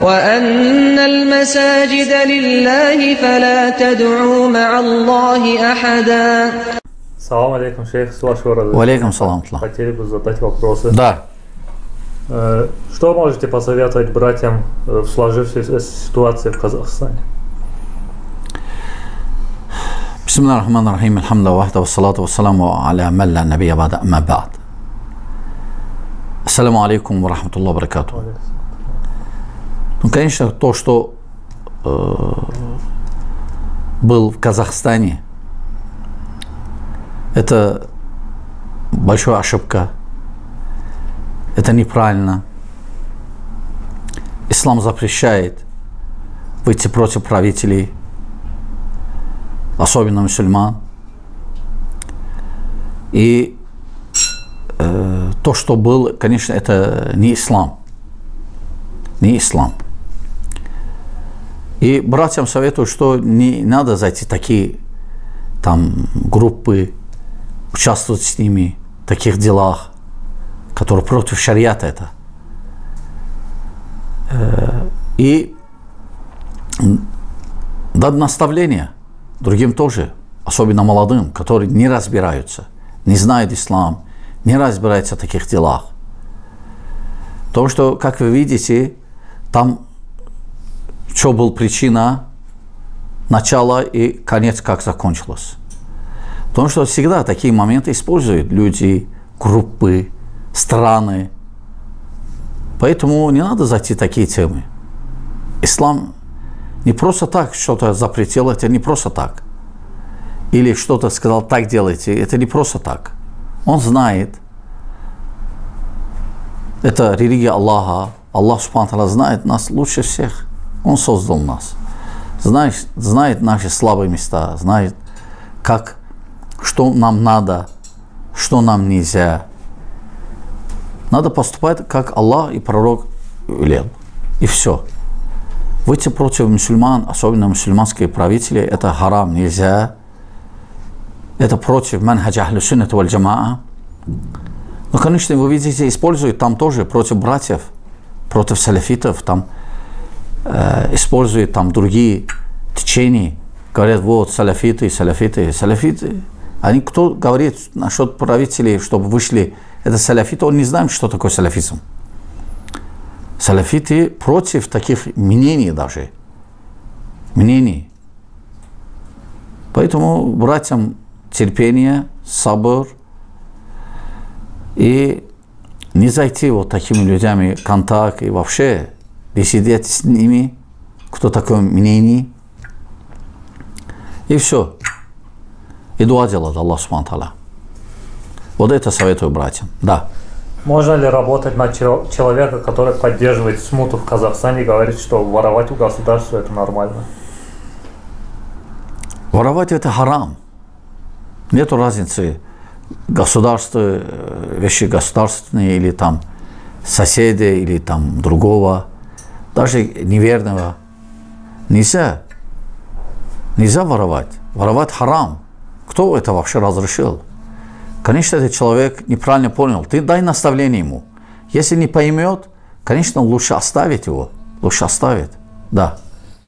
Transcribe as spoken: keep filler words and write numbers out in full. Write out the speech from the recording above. وَأَنَّ الْمَسَاجِدَ لِلَّهِ فَلَا تَدْعُوا مَعَ اللَّهِ أَحَدًا. Салам алейкум, шейх, с вашего разрешения. Валейкум салам. Хотели бы задать вопросы. Да. Что можете посоветовать братьям в сложившейся ситуации в Казахстане? Бисмиллахи рахмани рахим, алхамду лиллахи, вассалату вассаламу аля ман ла набия баъда, амма баъд. Ассаламу алейкум ва рахматуллахи ва баракатух. Ну, конечно, то, что э, был в Казахстане, это большая ошибка. Это неправильно. Ислам запрещает выйти против правителей, особенно мусульман. И э, то, что было, конечно, это не ислам. Не ислам. И братьям советую, что не надо зайти в такие там группы, участвовать с ними в таких делах, которые против шариата это. И дать наставление другим тоже, особенно молодым, которые не разбираются, не знают ислам, не разбираются в таких делах. Потому что, как вы видите, там что была причина, начало и конец, как закончилось. Потому что всегда такие моменты используют люди, группы, страны. Поэтому не надо зайти в такие темы. Ислам не просто так что-то запретил, это не просто так. Или что-то сказал, так делайте, это не просто так. Он знает. Это религия Аллаха. Аллах субханаху ва тааля знает нас лучше всех. Он создал нас. Знает, знает наши слабые места, знает, как, что нам надо, что нам нельзя. Надо поступать, как Аллах и пророк велел. И все. Выйти против мусульман, особенно мусульманские правители, это харам, нельзя. Это против манхаджа ахлю суннату аль-джама'а. Ну, конечно, вы видите, используют там тоже против братьев, против салафитов, там э, используют там другие течения. Говорят, вот, салафиты, салафиты, салафиты. Они кто говорит насчет правителей, чтобы вышли, это салафиты, он не знает, что такое салафизм. Салафиты против таких мнений даже. Мнений. Поэтому братьям терпение, сабр, и не зайти вот такими людьми в контакт и вообще беседовать с ними, кто такое мнение. И все. И дуа делает Аллах субханаху ва тааля. Вот это советую братьям. Да. Можно ли работать на человека, который поддерживает смуту в Казахстане и говорит, что воровать у государства это нормально? Воровать это харам. Нету разницы. Государство, вещи государственные, или там соседи, или там другого, даже неверного. Нельзя. Нельзя воровать. Воровать харам. Кто это вообще разрешил? Конечно, этот человек неправильно понял. Ты дай наставление ему. Если не поймет, конечно, лучше оставить его. Лучше оставить. Да.